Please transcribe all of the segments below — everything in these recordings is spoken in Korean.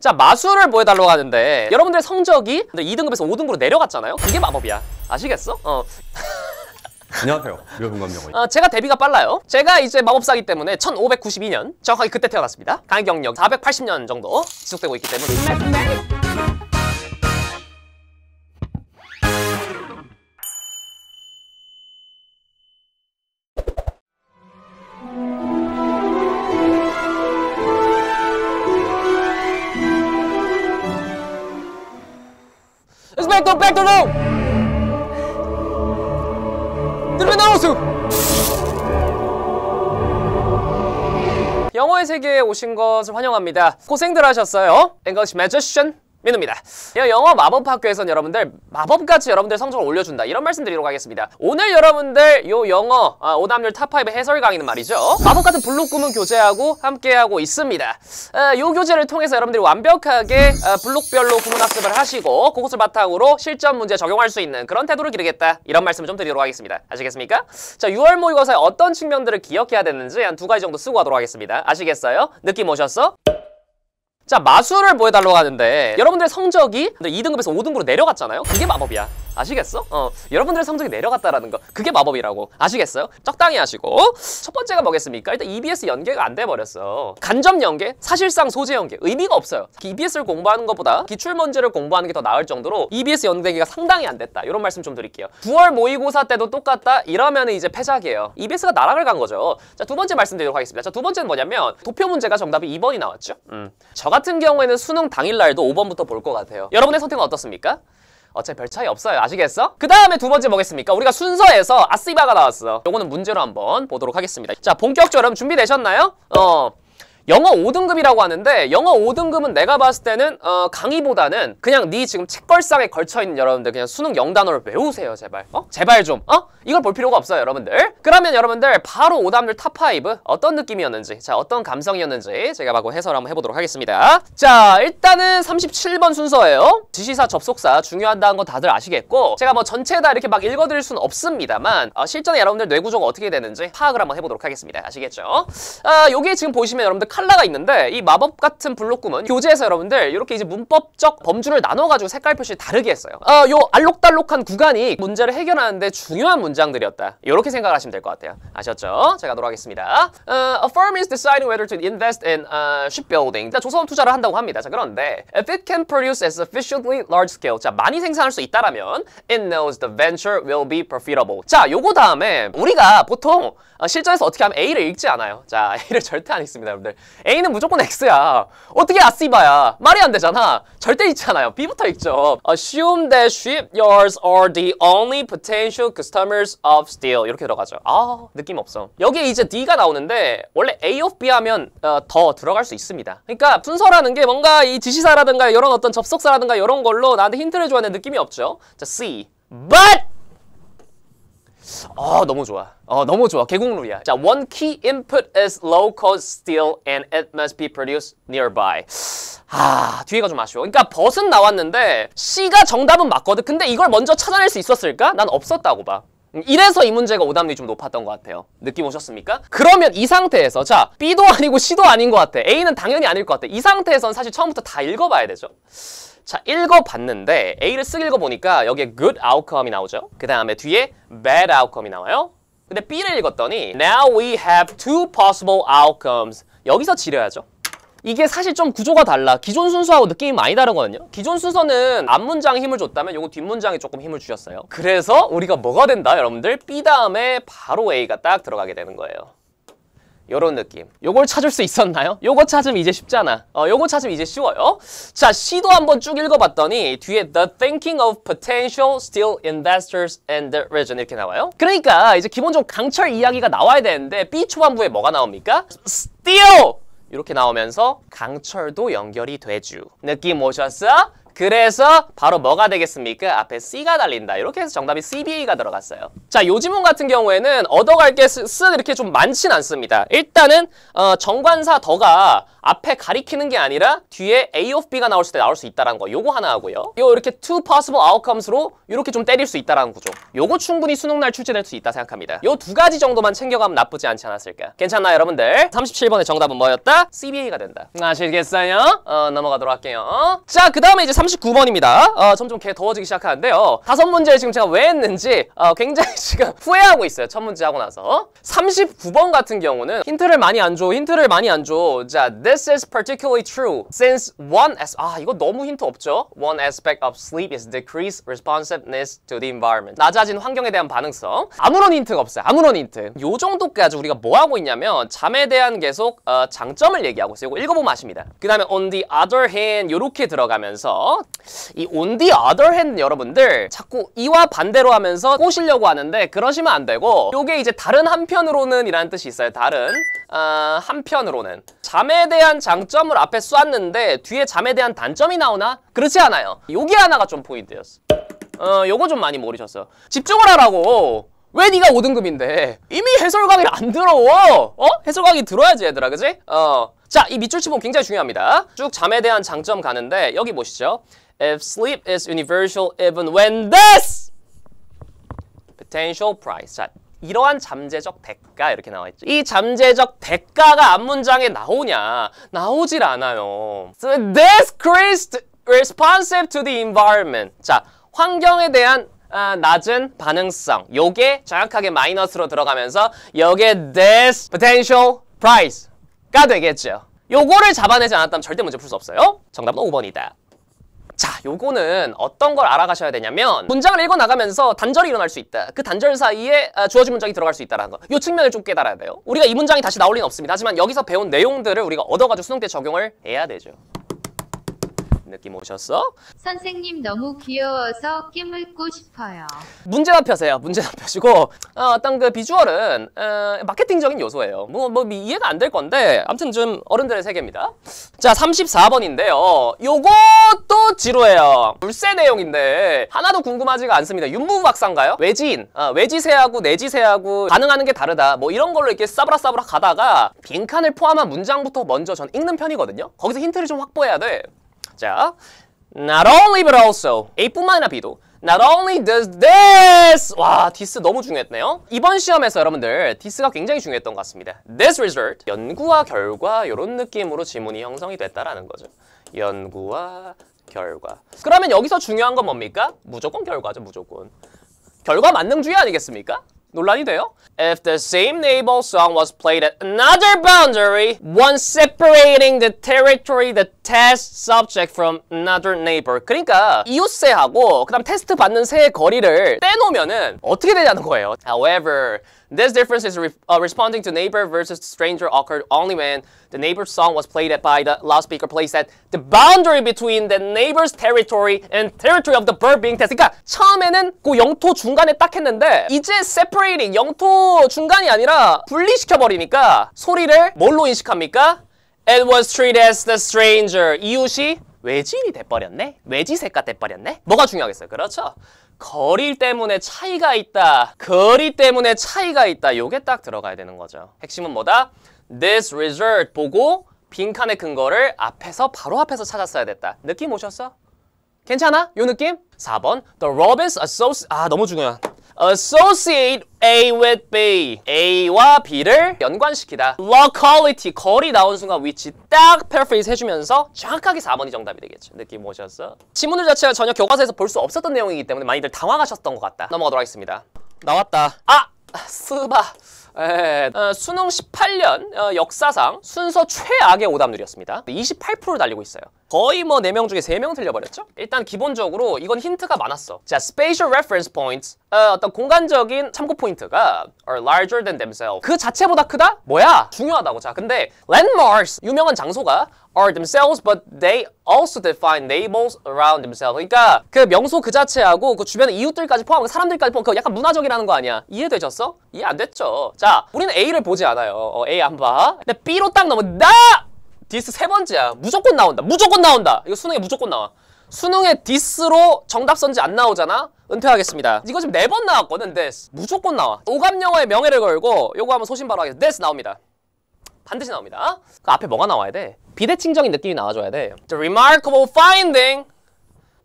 자, 마술을 보여달라고 하는데 여러분들의 성적이 2등급에서 5등급으로 내려갔잖아요? 그게 마법이야. 아시겠어? 안녕하세요, 묘공감 영어. 제가 데뷔가 빨라요. 제가 이제 마법사이기 때문에 1592년 정확하게 그때 태어났습니다. 강의 경력 480년 정도 지속되고 있기 때문에 영어의 세계에 오신 것을 환영합니다. 고생들 하셨어요. English Magician 민우입니다. 영어 마법학교에선 여러분들 마법같이 여러분들 성적을 올려준다, 이런 말씀드리도록 하겠습니다. 오늘 여러분들 요 영어 오답률 탑5의 해설 강의는 말이죠, 마법같은 블록 구문 교재하고 함께하고 있습니다. 요 교재를 통해서 여러분들이 완벽하게 블록별로 구문 학습을 하시고 그것을 바탕으로 실전 문제 적용할 수 있는 그런 태도를 기르겠다, 이런 말씀을 좀 드리도록 하겠습니다. 아시겠습니까? 자, 6월 모의고사에 어떤 측면들을 기억해야 되는지 한 2가지 정도 쓰고 가도록 하겠습니다. 아시겠어요? 느낌 오셨어? 자, 마술을 보여달라고 하는데 여러분들의 성적이 2등급에서 5등급으로 내려갔잖아요? 그게 마법이야. 아시겠어? 여러분들의 성적이 내려갔다라는 거, 그게 마법이라고. 아시겠어요? 적당히 하시고. 첫 번째가 뭐겠습니까? 일단 EBS 연계가 안 돼버렸어. 간접 연계, 사실상 소재 연계, 의미가 없어요. EBS를 공부하는 것보다 기출문제를 공부하는 게 더 나을 정도로 EBS 연계가 상당히 안 됐다, 이런 말씀 좀 드릴게요. 9월 모의고사 때도 똑같다 이러면 이제 패작이에요. EBS가 나락을 간 거죠. 자, 두 번째 말씀드리도록 하겠습니다. 자, 두 번째는 뭐냐면 도표 문제가 정답이 2번이 나왔죠. 저 같은 경우에는 수능 당일날도 5번부터 볼 것 같아요. 여러분의 선택은 어떻습니까? 어차피 별 차이 없어요. 아시겠어? 그 다음에 두 번째 뭐겠습니까? 우리가 순서에서 아스이바가 나왔어. 요거는 문제로 한번 보도록 하겠습니다. 자, 본격적으로 여러분 준비되셨나요? 영어 5등급이라고 하는데 영어 5등급은 내가 봤을 때는 강의보다는 그냥 네 지금 책걸상에 걸쳐있는 여러분들 그냥 수능 영단어를 외우세요. 제발. 제발 좀. 이걸 볼 필요가 없어요, 여러분들. 그러면 여러분들 바로 오답률 탑5 어떤 느낌이었는지, 자, 어떤 감성이었는지 제가 바로 해설을 한번 해보도록 하겠습니다. 자, 일단은 37번 순서예요. 지시사, 접속사 중요하다는 건 다들 아시겠고 제가 뭐 전체 다 이렇게 막 읽어드릴 수는 없습니다만 실전에 여러분들 뇌구조가 어떻게 되는지 파악을 한번 해보도록 하겠습니다. 아시겠죠? 여기 지금 보시면 여러분들 컬러가 있는데 이 마법 같은 블록 구문 교재에서 여러분들 이렇게 이제 문법적 범주를 나눠가지고 색깔 표시를 다르게 했어요. 요 알록달록한 구간이 문제를 해결하는데 중요한 문장들이었다, 이렇게 생각하시면 될 것 같아요. 아셨죠? 제가 돌아가겠습니다. A firm is deciding whether to invest in shipbuilding. 자, 조선 투자를 한다고 합니다. 자, 그런데 if it can produce a sufficiently large scale, 자, 많이 생산할 수 있다라면 it knows the venture will be profitable. 자, 요거 다음에 우리가 보통 실전에서 어떻게 하면 A를 읽지 않아요. 자, A를 절대 안 읽습니다, 여러분들. A는 무조건 X야. 어떻게 아스이바야. 말이 안 되잖아. 절대 있잖아요. B부터 읽죠. Assume that shipyards are the only potential customers of steel. 이렇게 들어가죠. 아, 느낌 없어. 여기에 이제 D가 나오는데 원래 A of B 하면 더 들어갈 수 있습니다. 그러니까 순서라는 게 뭔가 이 지시사라든가 이런 어떤 접속사라든가 이런 걸로 나한테 힌트를 줘야 하는 느낌이 없죠. 자, C. But! 너무 좋아. 너무 좋아. 개국룰이야. 자, one key input is low cost steel and it must be produced nearby. 뒤에가 좀 아쉬워. 그러니까 벗은 나왔는데 C가 정답은 맞거든. 근데 이걸 먼저 찾아낼 수 있었을까? 난 없었다고 봐. 이래서 이 문제가 오답률이 좀 높았던 것 같아요. 느낌 오셨습니까? 그러면 이 상태에서 자, B도 아니고 C도 아닌 것 같아. A는 당연히 아닐 것 같아. 이 상태에서는 사실 처음부터 다 읽어봐야 되죠. 자, 읽어봤는데 A를 쓱 읽어보니까 여기에 good outcome이 나오죠. 그 다음에 뒤에 bad outcome이 나와요. 근데 B를 읽었더니 now we have two possible outcomes. 여기서 지려야죠. 이게 사실 좀 구조가 달라. 기존 순서하고 느낌이 많이 다르거든요. 기존 순서는 앞문장에 힘을 줬다면 요거 뒷문장에 조금 힘을 주셨어요. 그래서 우리가 뭐가 된다, 여러분들? B 다음에 바로 A가 딱 들어가게 되는 거예요. 요런 느낌. 요걸 찾을 수 있었나요? 요거 찾으면 이제 쉽잖아. 요거 찾으면 이제 쉬워요. 자, C도 한번 쭉 읽어봤더니 뒤에 The thinking of potential steel investors and the region 이렇게 나와요. 그러니까 이제 기본적으로 강철 이야기가 나와야 되는데 B 초반부에 뭐가 나옵니까? Steel! 이렇게 나오면서 강철도 연결이 되죠. 느낌 오셨어? 그래서 바로 뭐가 되겠습니까? 앞에 C가 달린다. 이렇게 해서 정답이 CBA가 들어갔어요. 자, 요 지문 같은 경우에는 얻어갈 게 이렇게 좀 많진 않습니다. 일단은 정관사 더가 앞에 가리키는 게 아니라 뒤에 A of B가 나올 때 나올 수 있다는 거, 요거 하나 하고요. 요 이렇게 two possible outcomes로 이렇게 좀 때릴 수 있다는 구조, 요거 충분히 수능날 출제될 수 있다 생각합니다. 요 두 가지 정도만 챙겨가면 나쁘지 않지 않았을까. 괜찮나요 여러분들? 37번의 정답은 뭐였다? CBA가 된다. 아시겠어요? 넘어가도록 할게요. 자, 그 다음에 이제 39번입니다. 점점 개 더워지기 시작하는데요. 5문제를 지금 제가 왜 했는지 굉장히 지금 후회하고 있어요. 첫 문제 하고 나서. 39번 같은 경우는 힌트를 많이 안 줘. 자, this is particularly true since 이거 너무 힌트 없죠? One aspect of sleep is decreased responsiveness to the environment. 낮아진 환경에 대한 반응성. 아무런 힌트가 없어요. 아무런 힌트. 요 정도까지 우리가 뭐 하고 있냐면 잠에 대한 계속 장점을 얘기하고 있어요. 이거 읽어보면 아십니다. 그 다음에 on the other hand 요렇게 들어가면서, 이 on the other hand 여러분들 자꾸 이와 반대로 하면서 꼬시려고 하는데 그러시면 안 되고, 요게 이제 다른 한편으로는 이라는 뜻이 있어요. 다른 한편으로는. 잠에 대한 장점을 앞에 쐈는데 뒤에 잠에 대한 단점이 나오나? 그렇지 않아요. 요게 하나가 좀 포인트였어. 요거 좀 많이 모르셨어. 집중을 하라고. 왜 네가 5등급인데 이미 해설 강의를 안 들어워? 해설 강의 들어야지 얘들아, 그지? 자, 이 밑줄 치면 굉장히 중요합니다. 쭉 잠에 대한 장점 가는데 여기 보시죠. If sleep is universal even when this potential price. 자, 이러한 잠재적 대가 이렇게 나와있죠. 이 잠재적 대가가 앞문장에 나오냐? 나오질 않아요. So this decreased responsive to the environment. 자, 환경에 대한 낮은 반응성, 요게 정확하게 마이너스로 들어가면서 요게 this potential price 가 되겠죠. 요거를 잡아내지 않았다면 절대 문제 풀 수 없어요. 정답은 5번이다. 자, 요거는 어떤 걸 알아가셔야 되냐면 문장을 읽어나가면서 단절이 일어날 수 있다. 그 단절 사이에 주어진 문장이 들어갈 수 있다는 거, 요 측면을 좀 깨달아야 돼요. 우리가 이 문장이 다시 나올 리는 없습니다. 하지만 여기서 배운 내용들을 우리가 얻어가지고 수능 때 적용을 해야 되죠. 느낌 오셨어? 선생님 너무 귀여워서 깨물고 싶어요. 문제나 펴세요. 문제나 펴시고 어떤 그 비주얼은 마케팅적인 요소예요. 뭐 이해가 안 될 건데 아무튼 좀 어른들의 세계입니다. 자, 34번인데요. 요것도 지루해요. 물세 내용인데 하나도 궁금하지가 않습니다. 윤무박사인가요? 외지인, 외지세하고 내지세하고 반응하는 게 다르다. 뭐 이런 걸로 이렇게 싸브라싸브라 가다가 빈칸을 포함한 문장부터 먼저 전 읽는 편이거든요. 거기서 힌트를 좀 확보해야 돼. 자, not only but also, A뿐만 아니라 B도 not only does this, 와, this 너무 중요했네요. 이번 시험에서 여러분들 this가 굉장히 중요했던 것 같습니다. This result, 연구와 결과, 이런 느낌으로 지문이 형성이 됐다라는 거죠. 연구와 결과. 그러면 여기서 중요한 건 뭡니까? 무조건 결과죠, 무조건. 결과 만능주의 아니겠습니까? 논란이 돼요? If the same naval song was played at another boundary, one separating the territory, the test subject from another neighbor. 그러니까 이웃새하고 그다음 테스트 받는 새의 거리를 떼놓으면은 어떻게 되냐는 거예요. However, this difference is responding to neighbor versus stranger occurred only when the neighbor's song was played at by the loudspeaker placed at the boundary between the neighbor's territory and territory of the bird being tested. 그러니까 처음에는 그 영토 중간에 딱 했는데 이제 separating, 영토 중간이 아니라 분리시켜버리니까 소리를 뭘로 인식합니까? It was treated as the stranger. 이웃이 외지인이 돼버렸네? 외지새가 돼버렸네? 뭐가 중요하겠어요? 그렇죠? 거리 때문에 차이가 있다. 거리 때문에 차이가 있다. 요게 딱 들어가야 되는 거죠. 핵심은 뭐다? This result 보고 빈칸의 근거를 앞에서, 바로 앞에서 찾았어야 됐다. 느낌 오셨어? 괜찮아? 요 느낌? 4번 The Robins Associate, 너무 중요한 Associate A with B. A와 B를 연관시키다. Locality, 거리 나온 순간 위치 딱 paraphrase 해주면서 정확하게 4번이 정답이 되겠죠. 느낌 오셨어? 지문들 자체가 전혀 교과서에서 볼 수 없었던 내용이기 때문에 많이들 당황하셨던 것 같다. 넘어가도록 하겠습니다. 나왔다. 스바. 수능 18년 역사상 순서 최악의 오답률이었습니다. 28%를 달리고 있어요. 거의 뭐 4명 중에 3명 틀려버렸죠? 일단 기본적으로 이건 힌트가 많았어. 자, spatial reference points, 어떤 공간적인 참고 포인트가 are larger than themselves. 그 자체보다 크다? 뭐야? 중요하다고. 자, 근데 landmarks, 유명한 장소가 are themselves but they also define neighbors around themselves. 그러니까 그 명소 그 자체하고 그 주변의 이웃들까지 포함하고 사람들까지 포함하고 약간 문화적이라는 거 아니야? 이해되셨어? 이해 안 됐죠? 자, 우리는 A를 보지 않아요. A 안 봐. 근데 B로 딱 넘어. 디스 세 번째야. 무조건 나온다. 무조건 나온다. 이거 수능에 무조건 나와. 수능에 디스로 정답 선지 안 나오잖아? 은퇴하겠습니다. 이거 지금 4번 나왔거든. this. 무조건 나와. 오감 영어의 명예를 걸고 요거 하면 소신 바로 하겠습니다. this 나옵니다. 반드시 나옵니다. 그 앞에 뭐가 나와야 돼? 비대칭적인 느낌이 나와줘야 돼. The remarkable finding.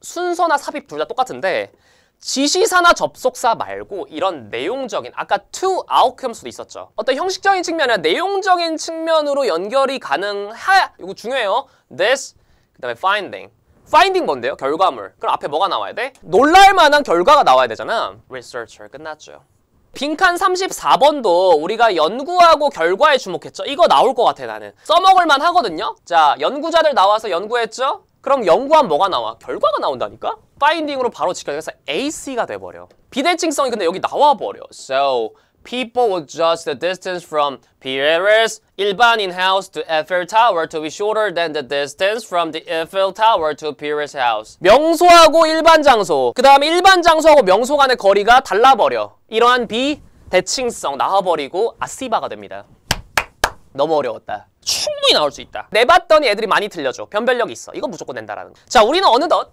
순서나 삽입 둘 다 똑같은데 지시사나 접속사 말고 이런 내용적인, 아까 to outcome도 있었죠. 어떤 형식적인 측면이나 내용적인 측면으로 연결이 가능하, 이거 중요해요. this, 그 다음에 finding. finding 뭔데요? 결과물. 그럼 앞에 뭐가 나와야 돼? 놀랄만한 결과가 나와야 되잖아. researcher 끝났죠. 빈칸 34번도 우리가 연구하고 결과에 주목했죠. 이거 나올 것 같아. 나는 써먹을만 하거든요. 자, 연구자들 나와서 연구했죠. 그럼 연구한 뭐가 나와? 결과가 나온다니까? 파인딩으로 바로 직결해서 AC가 돼버려. 비대칭성이 근데 여기 나와버려. So, people would judge the distance from Pierre's 일반인 house to Eiffel Tower to be shorter than the distance from the Eiffel Tower to Pierre's house. 명소하고 일반 장소, 그 다음에 일반 장소하고 명소 간의 거리가 달라버려. 이러한 비대칭성 나와버리고 아시바가 됩니다. 너무 어려웠다. 충분히 나올 수 있다. 내봤더니 애들이 많이 틀려줘. 변별력이 있어. 이건 무조건 낸다라는 거. 자, 우리는 어느덧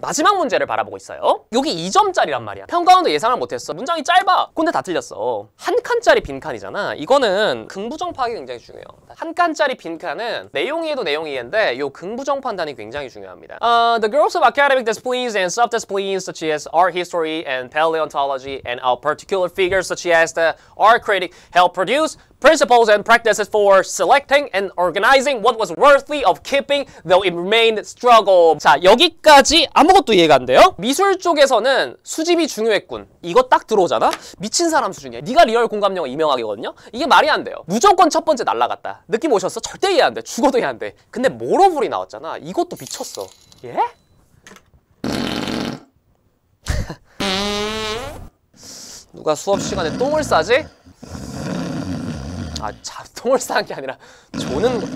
마지막 문제를 바라보고 있어요. 여기 2점짜리란 말이야. 평가원도 예상을 못했어. 문장이 짧아. 근데 다 틀렸어. 한 칸짜리 빈칸이잖아. 이거는 긍부정 파악이 굉장히 중요해요. 한 칸짜리 빈칸은 내용이에도 내용이인데 요 긍부정 판단이 굉장히 중요합니다. The groups of academic disciplines and sub-disciplines such as art history and paleontology and our particular figures such as the art critic help produce principles and practices for selecting and organizing what was worthy of keeping though it remained struggle. 자, 여기까지 아무것도 이해가 안 돼요? 미술 쪽에서는 수집이 중요했군. 이거 딱 들어오잖아? 미친 사람 수준이야. 네가 리얼 공감 영어 이명학이거든요? 이게 말이 안 돼요. 무조건 첫 번째 날라갔다. 느낌 오셨어? 절대 이해 안 돼. 죽어도 이해 안 돼. 근데 모로불이 나왔잖아. 이것도 미쳤어. 예? 누가 수업 시간에 똥을 싸지? 아, 똥을 싸는 게 아니라 조는 거.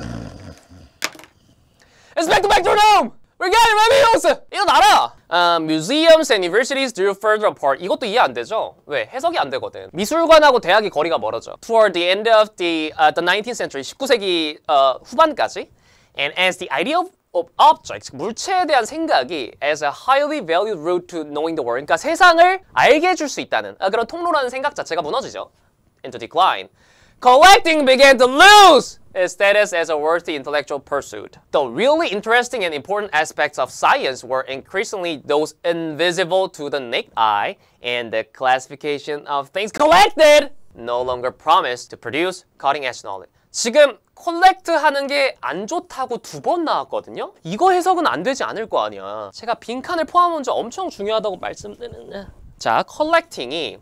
It's back to back to room! We're getting remedials! 일어나라! Museums and universities drew further apart. 이것도 이해 안 되죠? 왜? 해석이 안 되거든. 미술관하고 대학이 거리가 멀어져. Toward the end of the 19th century, 19세기 후반까지. And as the idea of objects, 물체에 대한 생각이 as a highly valued route to knowing the world. 그러니까 세상을 알게 해줄 수 있다는 그런 통로라는 생각 자체가 무너지죠. Into decline. Collecting began to lose its status as a worthy intellectual pursuit. The really interesting and important aspects of science were increasingly those invisible to the naked eye, and the classification of things collected no longer promised to produce cutting-edge knowledge. 지금 콜렉트 하는 게 안 좋다고 2번 나왔거든요? 이거 해석은 안 되지 않을 거 아니야. 제가 빈칸을 포함한 점 엄청 중요하다고 말씀드렸는데. 자, collecting이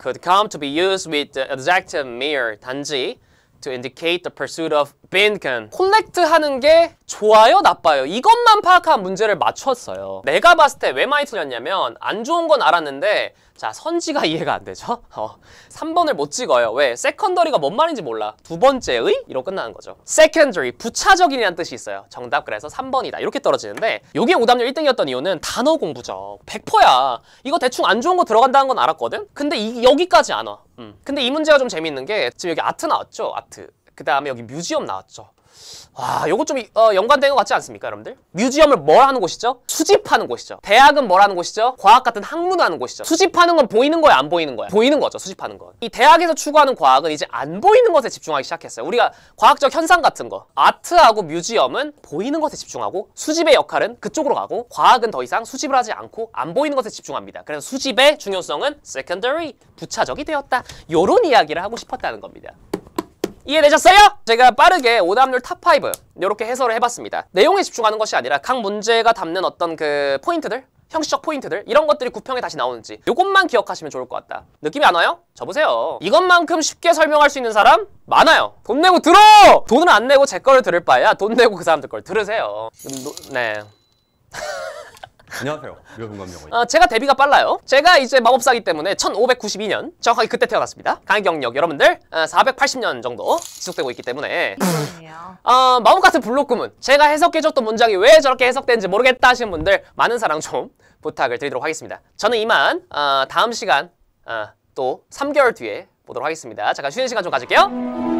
could come to be used with the adjective mere, 단지, to indicate the pursuit of 빈칸. 콜렉트 하는 게 좋아요, 나빠요? 이것만 파악한 문제를 맞췄어요. 내가 봤을 때 왜 많이 틀렸냐면 안 좋은 건 알았는데 자, 선지가 이해가 안 되죠? 3번을 못 찍어요. 왜? 세컨더리가 뭔 말인지 몰라. 두 번째의? 이로 끝나는 거죠. secondary, 부차적인이라는 뜻이 있어요. 정답 그래서 3번이다. 이렇게 떨어지는데 요게 오답률 1등이었던 이유는 단어 공부죠. 100%야. 이거 대충 안 좋은 거 들어간다는 건 알았거든? 근데 여기까지 안 와. 근데 이 문제가 좀 재밌는 게 지금 여기 아트 나왔죠? 아트. 그 다음에 여기 뮤지엄 나왔죠. 와, 요거 좀 연관된 것 같지 않습니까, 여러분들? 뮤지엄을 뭘 하는 곳이죠? 수집하는 곳이죠. 대학은 뭘 하는 곳이죠? 과학 같은 학문을 하는 곳이죠. 수집하는 건 보이는 거야, 안 보이는 거야? 보이는 거죠, 수집하는 건. 이 대학에서 추구하는 과학은 이제 안 보이는 것에 집중하기 시작했어요. 우리가 과학적 현상 같은 거. 아트하고 뮤지엄은 보이는 것에 집중하고 수집의 역할은 그쪽으로 가고 과학은 더 이상 수집을 하지 않고 안 보이는 것에 집중합니다. 그래서 수집의 중요성은 secondary, 부차적이 되었다. 요런 이야기를 하고 싶었다는 겁니다. 이해되셨어요? 제가 빠르게 오답률 탑5 이렇게 해설을 해봤습니다. 내용에 집중하는 것이 아니라 각 문제가 담는 어떤 그 포인트들, 형식적 포인트들 이런 것들이 9평에 다시 나오는지 이것만 기억하시면 좋을 것 같다. 느낌이 안 와요? 저보세요. 이것만큼 쉽게 설명할 수 있는 사람 많아요. 돈 내고 들어! 돈을 안 내고 제 거를 들을 바에야 돈 내고 그 사람들 걸 들으세요. 네. 안녕하세요. 묘공감 영어. 제가 데뷔가 빨라요. 제가 이제 마법사기 때문에 1592년 정확하게 그때 태어났습니다. 강의 경력 여러분들 480년 정도 지속되고 있기 때문에 마법 같은 블록구문 제가 해석해줬던 문장이 왜 저렇게 해석된지 모르겠다 하시는 분들 많은 사랑 좀 부탁을 드리도록 하겠습니다. 저는 이만 다음 시간 또 3개월 뒤에 보도록 하겠습니다. 잠깐 쉬는 시간 좀 가질게요.